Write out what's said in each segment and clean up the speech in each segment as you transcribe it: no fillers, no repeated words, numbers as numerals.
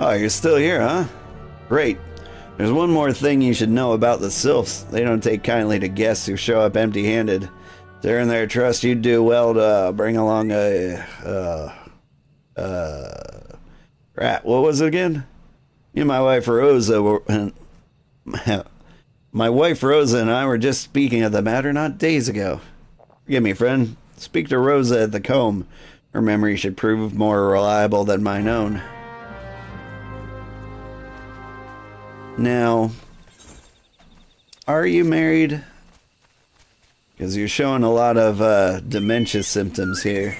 Oh, you're still here, huh? Great. There's one more thing you should know about the sylphs. They don't take kindly to guests who show up empty-handed. To earn their trust, you'd do well to bring along a... rat. What was it again? You and my wife Rosa were... My wife Rosa and I were just speaking of the matter not days ago. Forgive me, friend. Speak to Rosa at the comb. Her memory should prove more reliable than mine own. Now, are you married? Because you're showing a lot of dementia symptoms here.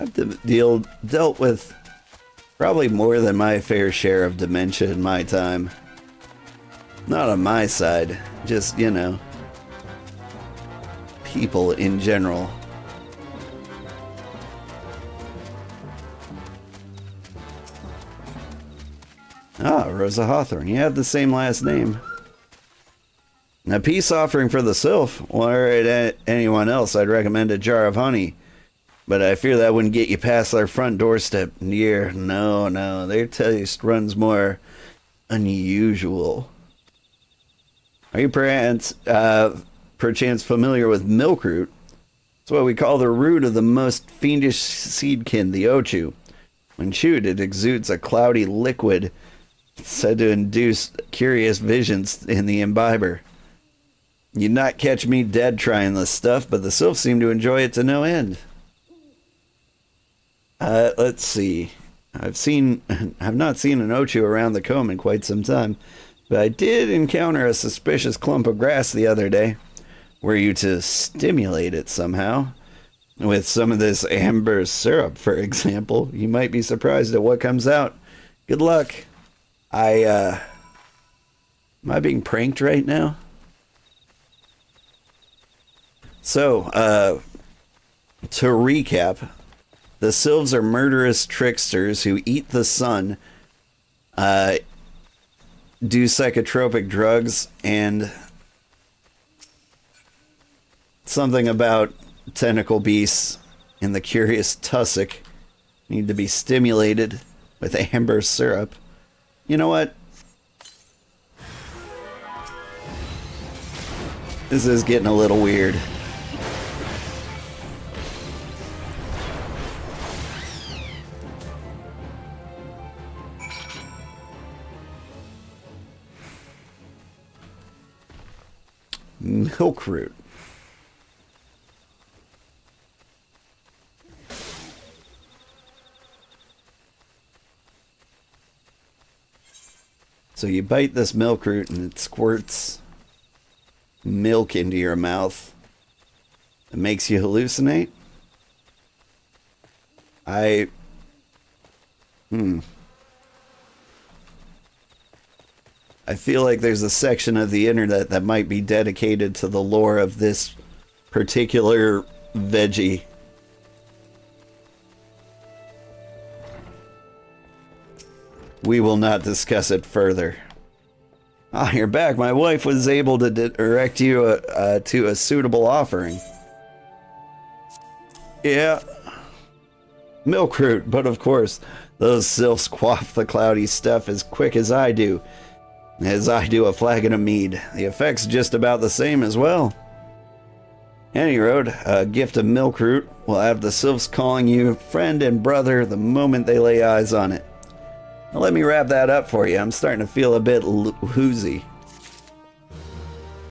I've dealt with probably more than my fair share of dementia in my time. Not on my side, just, you know, people in general. Ah, Rosa Hawthorne, you have the same last name. A peace offering for the sylph. Were it anyone else, I'd recommend a jar of honey. But I fear that wouldn't get you past their front doorstep. Near, no, their taste runs more unusual. Are you perchance familiar with milk root? It's what we call the root of the most fiendish seedkin, the ochu. When chewed, it exudes a cloudy liquid said to induce curious visions in the imbiber. You'd not catch me dead trying this stuff, but the sylph seem to enjoy it to no end. Let's see. I've not seen an ochu around the comb in quite some time, but I did encounter a suspicious clump of grass the other day. Were you to stimulate it somehow, with some of this amber syrup, for example, you might be surprised at what comes out. Good luck. Am I being pranked right now? So, to recap, the sylphs are murderous tricksters who eat the sun, do psychotropic drugs, and something about tentacle beasts and the curious tussock need to be stimulated with amber syrup. You know what? This is getting a little weird. Milk root. So you bite this milk root and it squirts milk into your mouth. It makes you hallucinate. I feel like there's a section of the internet that might be dedicated to the lore of this particular veggie. We will not discuss it further. Ah, you're back. My wife was able to direct you to a suitable offering. Yeah. Milk root, but of course, those sylphs quaff the cloudy stuff as quick as I do. As I do a flagon of mead. The effect's just about the same as well. Any road, a gift of milk root will have the sylphs calling you friend and brother the moment they lay eyes on it. Now let me wrap that up for you. I'm starting to feel a bit woozy.